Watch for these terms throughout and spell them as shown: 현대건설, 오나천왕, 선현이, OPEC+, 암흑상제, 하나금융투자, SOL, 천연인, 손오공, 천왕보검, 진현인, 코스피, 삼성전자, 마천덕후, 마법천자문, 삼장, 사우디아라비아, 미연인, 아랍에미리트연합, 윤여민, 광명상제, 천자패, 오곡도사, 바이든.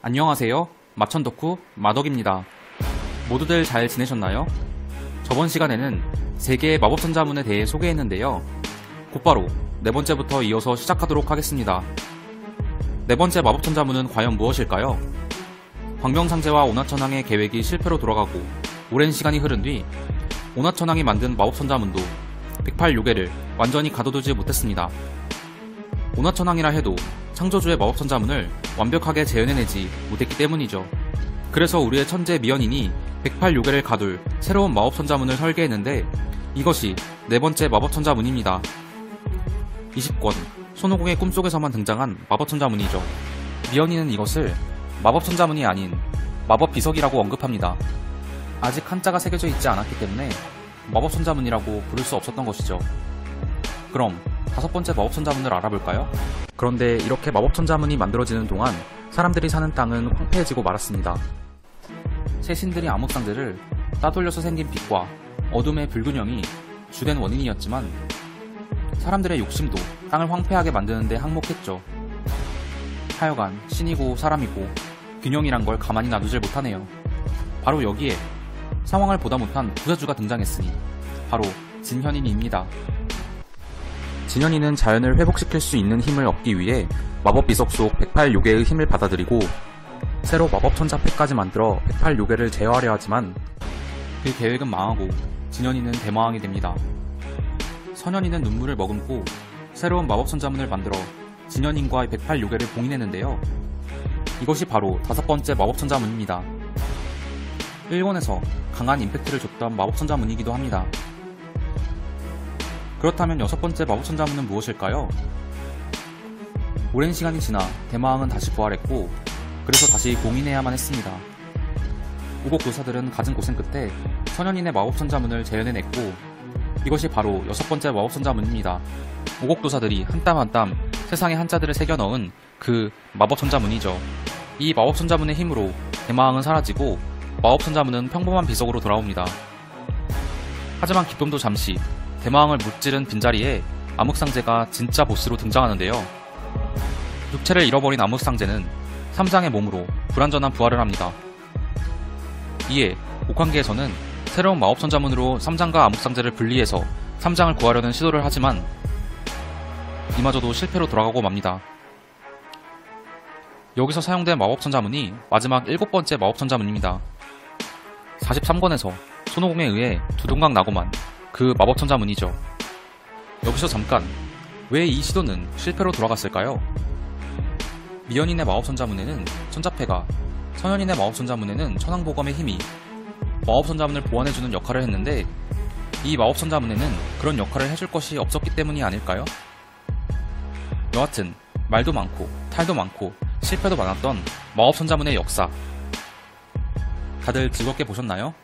안녕하세요, 마천덕후 마덕입니다. 모두들 잘 지내셨나요? 저번 시간에는 3개의 마법천자문에 대해 소개했는데요, 곧바로 4번째부터 이어서 시작하도록 하겠습니다. 4번째 마법천자문은 과연 무엇일까요? 광명상제와 오나천왕의 계획이 실패로 돌아가고 오랜 시간이 흐른 뒤 오나천왕이 만든 마법천자문도 108요괴를 완전히 가둬두지 못했습니다. 오나천왕이라 해도 창조주의 마법천자문을 완벽하게 재현해내지 못했기 때문이죠. 그래서 우리의 천재 미연인이 108요괴를 가둘 새로운 마법천자문을 설계했는데, 이것이 4번째 마법천자문입니다. 20권 손오공의 꿈속에서만 등장한 마법천자문이죠. 미연인은 이것을 마법천자문이 아닌 마법비석이라고 언급합니다. 아직 한자가 새겨져 있지 않았기 때문에 마법천자문이라고 부를 수 없었던 것이죠. 그럼 5번째 마법천자문을 알아볼까요? 그런데 이렇게 마법천자문이 만들어지는 동안 사람들이 사는 땅은 황폐해지고 말았습니다. 새신들이 암흑상제를 따돌려서 생긴 빛과 어둠의 불균형이 주된 원인이었지만 사람들의 욕심도 땅을 황폐하게 만드는데 항목했죠. 하여간 신이고 사람이고 균형이란 걸 가만히 놔두질 못하네요. 바로 여기에 상황을 보다 못한 구세주가 등장했으니 바로 진현인입니다. 진현인은 자연을 회복시킬 수 있는 힘을 얻기 위해 마법비석 속 108요괴의 힘을 받아들이고 새로 마법천자패까지 만들어 108요괴를 제어하려 하지만 그 계획은 망하고 진현인은 대마왕이 됩니다. 선현이는 눈물을 머금고 새로운 마법천자문을 만들어 진현인과 108요괴를 봉인했는데요, 이것이 바로 5번째 마법천자문입니다. 1권에서 강한 임팩트를 줬던 마법천자문이기도 합니다. 그렇다면 6번째 마법천자문은 무엇일까요? 오랜 시간이 지나 대마왕은 다시 부활했고, 그래서 다시 봉인해야만 했습니다. 오곡도사들은 갖은 고생 끝에 천연인의 마법천자문을 재현해냈고, 이것이 바로 6번째 마법천자문입니다. 오곡도사들이 한 땀 한 땀 세상의 한자들을 새겨 넣은 그 마법천자문이죠. 이 마법천자문의 힘으로 대마왕은 사라지고 마법천자문은 평범한 비석으로 돌아옵니다. 하지만 기쁨도 잠시, 대마왕을 무찌른 빈자리에 암흑상제가 진짜 보스로 등장하는데요, 육체를 잃어버린 암흑상제는 삼장의 몸으로 불완전한 부활을 합니다. 이에 옥황계에서는 새로운 마법천자문으로 삼장과 암흑상제를 분리해서 삼장을 구하려는 시도를 하지만 이마저도 실패로 돌아가고 맙니다. 여기서 사용된 마법천자문이 마지막 7번째 마법천자문입니다. 43권에서 손오공에 의해 두동강 나고만 그 마법천자문이죠. 여기서 잠깐, 왜 이 시도는 실패로 돌아갔을까요? 미연인의 마법천자문에는 천자패가, 선현인의 마법천자문에는 천왕보검의 힘이 마법천자문을 보완해주는 역할을 했는데, 이 마법천자문에는 그런 역할을 해줄 것이 없었기 때문이 아닐까요? 여하튼 말도 많고 탈도 많고 실패도 많았던 마법천자문의 역사, 다들 즐겁게 보셨나요?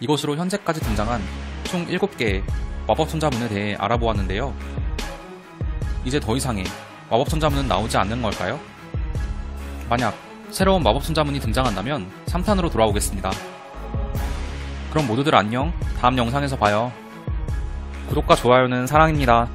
이것으로 현재까지 등장한 총 7개의 마법천자문에 대해 알아보았는데요, 이제 더 이상의 마법천자문은 나오지 않는 걸까요? 만약 새로운 마법천자문이 등장한다면 3탄으로 돌아오겠습니다. 그럼 모두들 안녕, 다음 영상에서 봐요. 구독과 좋아요는 사랑입니다.